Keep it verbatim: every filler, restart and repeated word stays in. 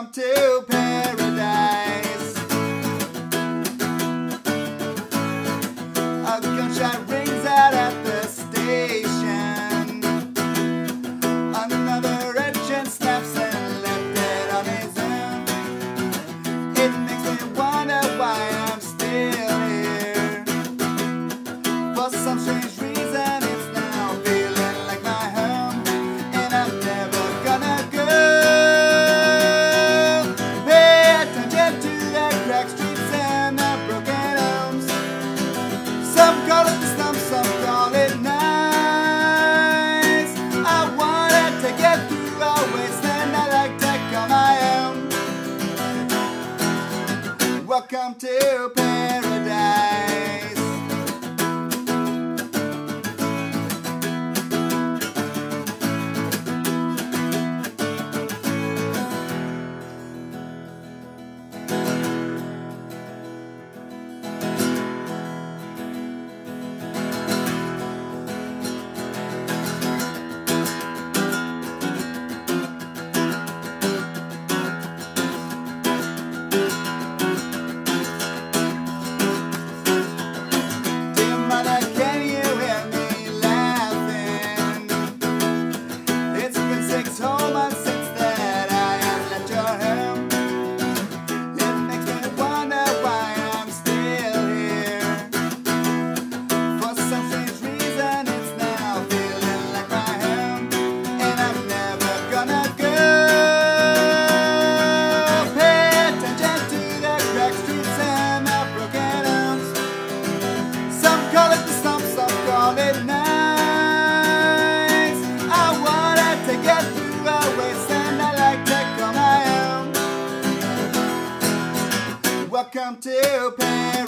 Welcome to paradise. A gunshot rings out at the station. Another entrance snaps and left it on his own. It makes me wonder why I'm still here. For some strange reason, it's now feeling like my home, and I'm never gonna go. Pay attention to the cracked streets and the broken homes. Some call it the slums, some call it nights. I wanna take it through a wasteland I like to call my own. Welcome to paradise. Welcome to Paris.